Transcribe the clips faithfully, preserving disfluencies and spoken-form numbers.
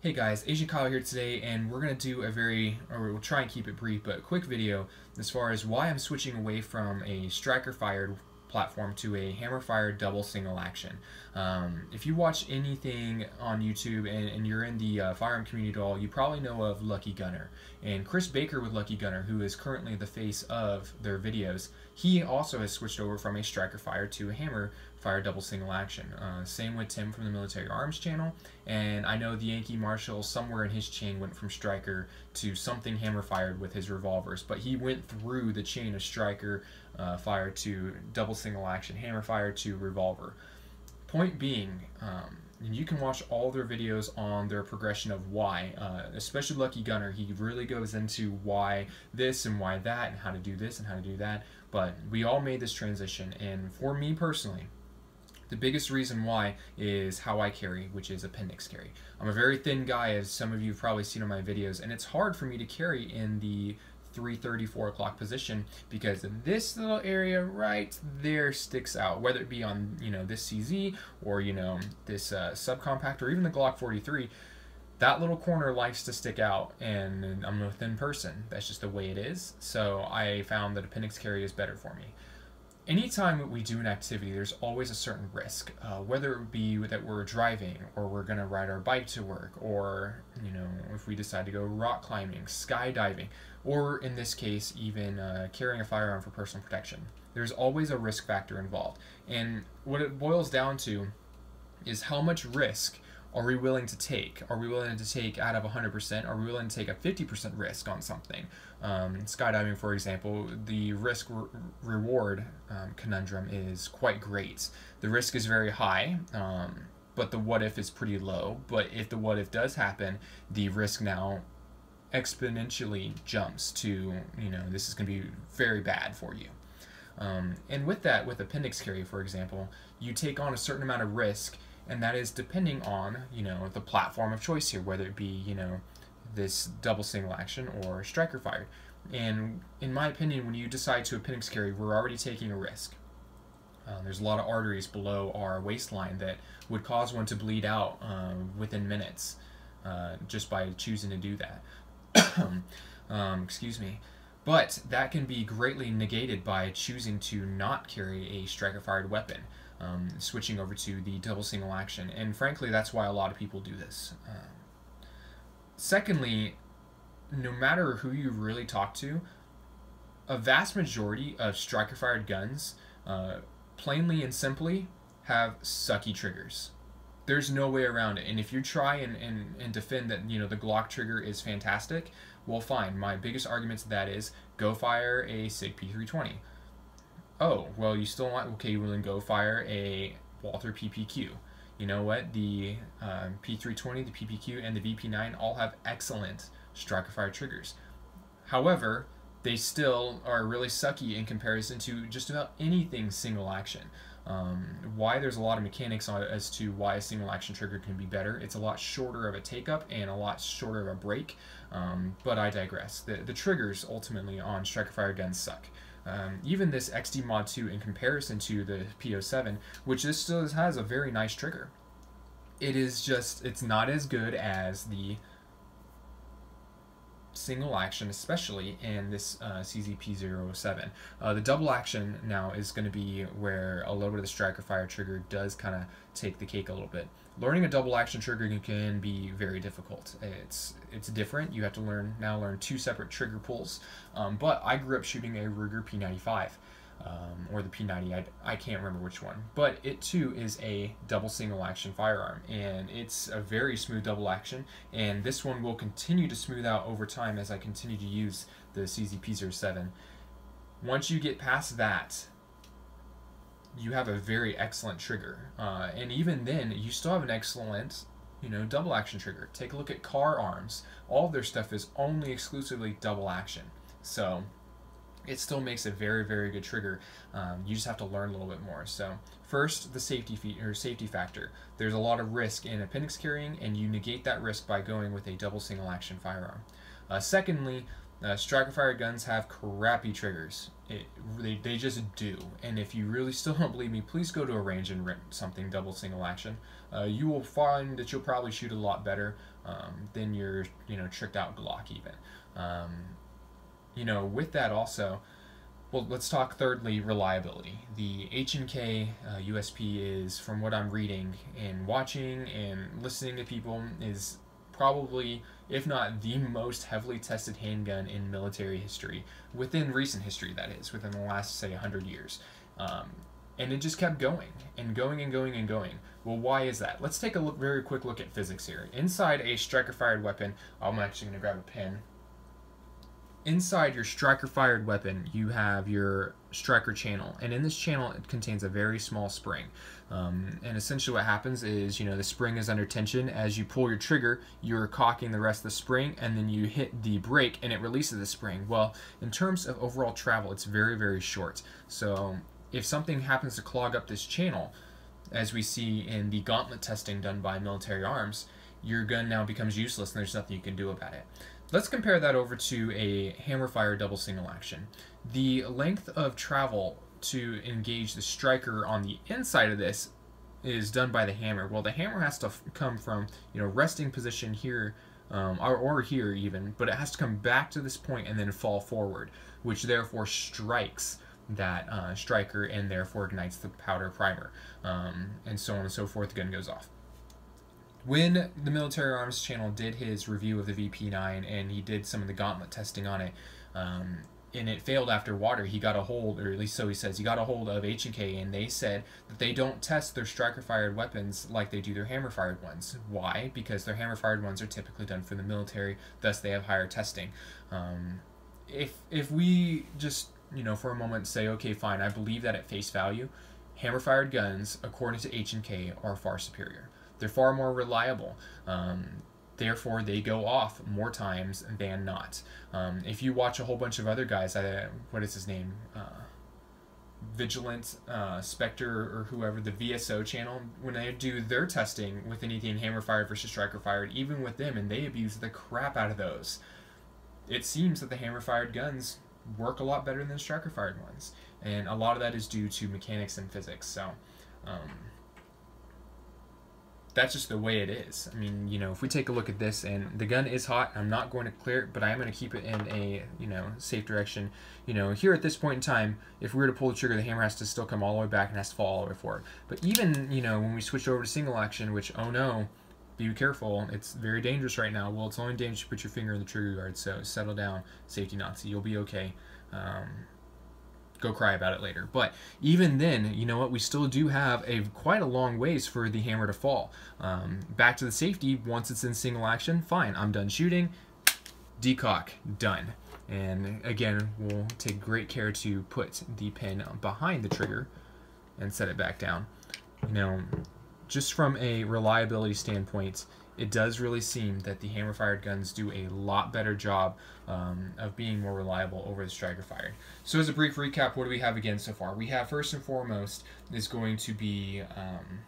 Hey guys, Asian Kyle here today, and we're going to do a very, or we'll try and keep it brief, but a quick video as far as why I'm switching away from a striker-fired platform to a hammer-fired double single action. Um, if you watch anything on YouTube and, and you're in the uh, firearm community at all, you probably know of Lucky Gunner. And Chris Baker with Lucky Gunner, who is currently the face of their videos, he also has switched over from a striker-fire to a hammer fire double single action. Uh, same with Tim from the Military Arms Channel, and I know the Yankee Marshal somewhere in his chain went from striker to something hammer fired with his revolvers, but he went through the chain of striker uh, fire to double single action, hammer fire to revolver. Point being, um, and you can watch all their videos on their progression of why, uh, especially Lucky Gunner. He really goes into why this and why that and how to do this and how to do that, but we all made this transition, and for me personally, the biggest reason why is how I carry, which is appendix carry. I'm a very thin guy, as some of you have probably seen on my videos, and it's hard for me to carry in the three thirty, four o'clock position because this little area right there sticks out, whether it be on, you know, this C Z or, you know, this uh, subcompact or even the Glock forty-three. That little corner likes to stick out, and I'm a thin person. That's just the way it is. So I found that appendix carry is better for me. Anytime we do an activity, there's always a certain risk, uh, whether it be that we're driving or we're going to ride our bike to work, or, you know, if we decide to go rock climbing, skydiving, or in this case, even uh, carrying a firearm for personal protection. There's always a risk factor involved. And what it boils down to is how much risk are we willing to take? Are we willing to take out of one hundred percent? Are we willing to take a fifty percent risk on something? Um, skydiving, for example, the risk re reward um, conundrum is quite great. The risk is very high, um, but the what if is pretty low. But if the what if does happen, the risk now exponentially jumps to, you know, this is going to be very bad for you. Um, and with that, with appendix carry, for example, you take on a certain amount of risk, and that is depending on, you know, the platform of choice here, whether it be, you know, this double single action or striker fired. And in my opinion, when you decide to appendix carry, we're already taking a risk. Uh, there's a lot of arteries below our waistline that would cause one to bleed out um, within minutes uh, just by choosing to do that. um, excuse me. But that can be greatly negated by choosing to not carry a striker fired weapon. Um, switching over to the double single action, and frankly that's why a lot of people do this. Um, secondly, no matter who you really talk to, a vast majority of striker fired guns uh, plainly and simply have sucky triggers. There's no way around it, and if you try and, and, and defend that, you know, the Glock trigger is fantastic, well fine, my biggest argument to that is go fire a SIG P three twenty. Oh, well, you still want, okay, well then go fire a Walther P P Q. You know what, the um, P three twenty, the P P Q, and the V P nine all have excellent striker fire triggers. However, they still are really sucky in comparison to just about anything single action. Um, why there's a lot of mechanics on, as to why a single action trigger can be better. It's a lot shorter of a take up and a lot shorter of a break, um, but I digress. The, the triggers ultimately on striker fire guns suck. Um, even this X D Mod two in comparison to the P oh seven, which this still has a very nice trigger, it is just, it's not as good as the single action, especially in this uh, C Z P oh seven. Uh, the double action now is going to be where a little bit of the striker fire trigger does kind of take the cake a little bit. Learning a double action trigger can be very difficult. It's it's different. You have to learn now learn two separate trigger pulls. Um, but I grew up shooting a Ruger P ninety-five um, or the P ninety. I, I can't remember which one. But it too is a double single action firearm, and it's a very smooth double action. And this one will continue to smooth out over time as I continue to use the C Z P oh seven. Once you get past that, you have a very excellent trigger, uh, and even then you still have an excellent, you know, double action trigger. Take a look at Car Arms. All of their stuff is only exclusively double action, so it still makes a very, very good trigger. Um, you just have to learn a little bit more. So first, the safety fee or safety factor. There's a lot of risk in appendix carrying, and you negate that risk by going with a double single action firearm. Uh, secondly, Uh, striker fire guns have crappy triggers. It, they, they just do. And if you really still don't believe me, please go to a range and rent something double single action. Uh, you will find that you'll probably shoot a lot better um, than your you know tricked out Glock even. Um, you know, with that also, well, let's talk thirdly, reliability. The H and K uh, U S P is, from what I'm reading and watching and listening to people, is probably, if not the most heavily tested handgun in military history, within recent history, that is, within the last, say, one hundred years. Um, and it just kept going, and going, and going, and going. Well, why is that? Let's take a look, very quick look at physics here. Inside a striker-fired weapon, I'm actually going to grab a pen. Inside your striker-fired weapon, you have your striker channel, and in this channel it contains a very small spring. Um, and essentially what happens is, you know, the spring is under tension. As you pull your trigger, you're cocking the rest of the spring, and then you hit the brake and it releases the spring. Well, in terms of overall travel, it's very, very short. So if something happens to clog up this channel, as we see in the gauntlet testing done by Military Arms, your gun now becomes useless and there's nothing you can do about it. Let's compare that over to a hammer fire double single action. The length of travel to engage the striker on the inside of this is done by the hammer. Well, the hammer has to come from, you know, resting position here, um, or, or here even, but it has to come back to this point and then fall forward, which therefore strikes that uh, striker and therefore ignites the powder primer, um, and so on and so forth. The gun goes off. When the Military Arms Channel did his review of the V P nine and he did some of the gauntlet testing on it, um, and it failed after water, he got a hold, or at least so he says, he got a hold of H and K, and they said that they don't test their striker-fired weapons like they do their hammer-fired ones. Why? Because their hammer-fired ones are typically done for the military, thus they have higher testing. Um, if, if we just, you know, for a moment say, okay, fine, I believe that at face value, hammer-fired guns, according to H and K, are far superior. They're far more reliable. Um, therefore, they go off more times than not. Um, if you watch a whole bunch of other guys, I, what is his name? Uh, Vigilant, uh, Spectre, or whoever, the V S O channel, when they do their testing with anything hammer-fired versus striker-fired, even with them, and they abuse the crap out of those, it seems that the hammer-fired guns work a lot better than the striker-fired ones. And a lot of that is due to mechanics and physics. So, um, that's just the way it is. I mean, you know, if we take a look at this, and the gun is hot, I'm not going to clear it, but I am going to keep it in a, you know, safe direction. You know, here at this point in time, if we were to pull the trigger, the hammer has to still come all the way back and has to fall all the way forward. But even, you know, when we switch over to single action, which, oh no, be careful, it's very dangerous right now. Well, it's only dangerous if you put your finger in the trigger guard, so settle down, safety Nazi, you'll be okay. Um, go cry about it later. But even then, you know what, we still do have a quite a long ways for the hammer to fall. Um, back to the safety, once it's in single action, fine, I'm done shooting, decock, done. And again, we'll take great care to put the pin behind the trigger and set it back down. You know, just from a reliability standpoint, it does really seem that the hammer-fired guns do a lot better job um, of being more reliable over the striker-fired. So as a brief recap, what do we have again so far? We have, first and foremost, is going to be um,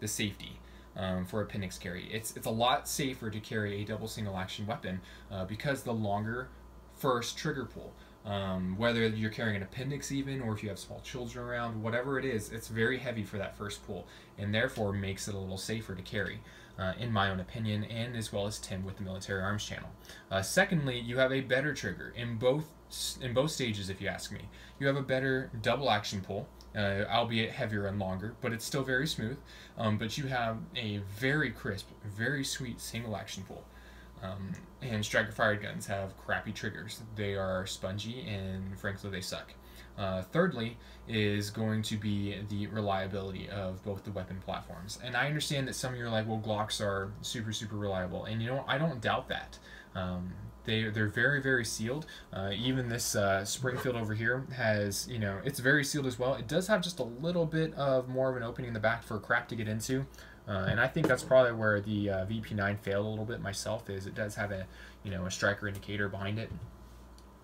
the safety um, for appendix carry. It's, it's a lot safer to carry a double single-action weapon uh, because the longer first trigger pull. Um, whether you're carrying an appendix even, or if you have small children around, whatever it is, it's very heavy for that first pull, and therefore makes it a little safer to carry, uh, in my own opinion, and as well as Tim with the Military Arms Channel. Uh, secondly, you have a better trigger in both in both stages, if you ask me. You have a better double action pull, uh, albeit heavier and longer, but it's still very smooth, um, but you have a very crisp, very sweet single action pull. Um, and striker-fired guns have crappy triggers. They are spongy, and frankly, they suck. Uh, thirdly is going to be the reliability of both the weapon platforms. And I understand that some of you are like, well, Glocks are super, super reliable. And you know, I don't doubt that. Um, they, they're very, very sealed. Uh, even this uh, Springfield over here has, you know, it's very sealed as well. It does have just a little bit of more of an opening in the back for crap to get into. Uh, and I think that's probably where the uh, V P nine failed a little bit myself, is it does have a, you know, a striker indicator behind it.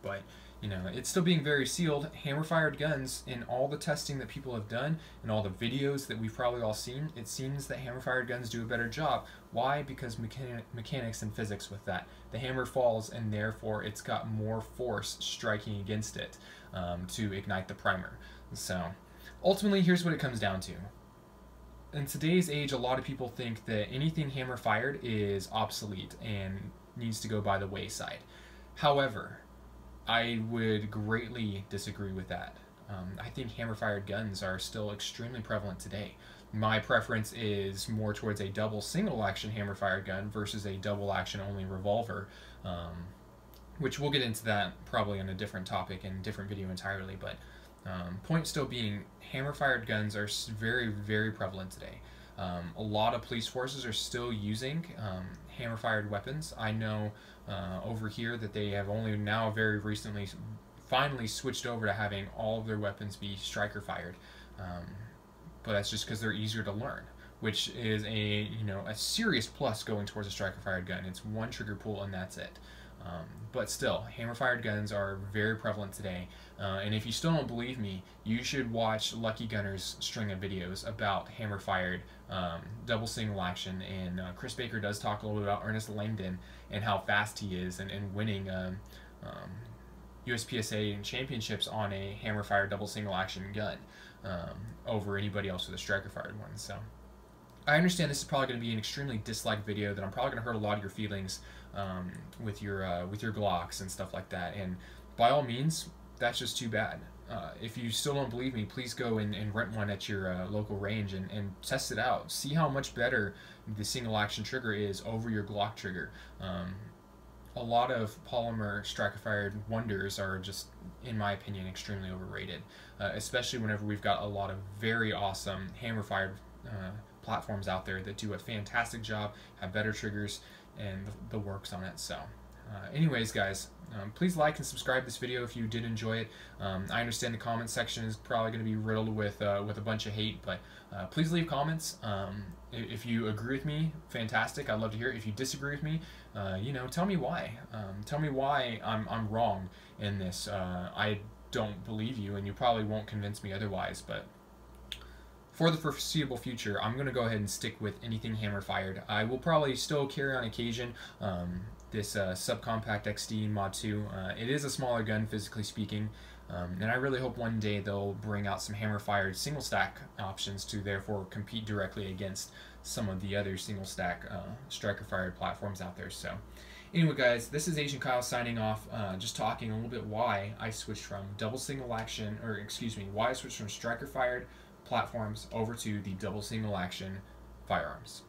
But You know, it's still being very sealed. Hammer-fired guns, in all the testing that people have done and all the videos that we've probably all seen, it seems that hammer-fired guns do a better job. Why? Because mechani- mechanics and physics with that. The hammer falls, and therefore it's got more force striking against it um, to ignite the primer. So, ultimately, here's what it comes down to. In today's age, a lot of people think that anything hammer-fired is obsolete and needs to go by the wayside. However, I would greatly disagree with that. Um, I think hammer-fired guns are still extremely prevalent today. My preference is more towards a double single-action hammer-fired gun versus a double-action-only revolver, um, which we'll get into that probably on a different topic and different video entirely, but um, point still being, hammer-fired guns are very, very prevalent today. Um, a lot of police forces are still using um, hammer-fired weapons. I know uh, over here that they have only now very recently finally switched over to having all of their weapons be striker-fired, um, but that's just because they're easier to learn, which is a you know a serious plus going towards a striker-fired gun. It's one trigger pull and that's it. Um, but still, hammer-fired guns are very prevalent today, uh, and if you still don't believe me, you should watch Lucky Gunner's string of videos about hammer-fired um, double single action, and uh, Chris Baker does talk a little bit about Ernest Langdon and how fast he is and, and winning um, um, U S P S A and championships on a hammer-fired double single action gun um, over anybody else with a striker-fired one. So, I understand this is probably going to be an extremely disliked video, that I'm probably going to hurt a lot of your feelings um, with your uh, with your Glocks and stuff like that, and by all means, that's just too bad. Uh, if you still don't believe me, please go and, and rent one at your uh, local range and, and test it out. See how much better the single action trigger is over your Glock trigger. Um, a lot of polymer striker-fired wonders are just, in my opinion, extremely overrated, uh, especially whenever we've got a lot of very awesome hammer-fired uh, platforms out there that do a fantastic job, have better triggers, and the, the works on it. So uh, anyways guys, um, please like and subscribe this video if you did enjoy it. um, I understand the comment section is probably going to be riddled with uh, with a bunch of hate, but uh, please leave comments. Um, if you agree with me, fantastic, I'd love to hear it. If you disagree with me, uh, you know tell me why. Um, tell me why I'm, I'm wrong in this. uh, I don't believe you, and you probably won't convince me otherwise, but for the foreseeable future, I'm going to go ahead and stick with anything hammer-fired. I will probably still carry on occasion um, this uh, subcompact X D Mod two. Uh, it is a smaller gun, physically speaking, um, and I really hope one day they'll bring out some hammer-fired single-stack options to therefore compete directly against some of the other single-stack uh, striker-fired platforms out there. So, anyway, guys, this is Agent Kyle signing off, uh, just talking a little bit why I switched from double single-action, or excuse me, why I switched from striker-fired platforms over to the double single action firearms.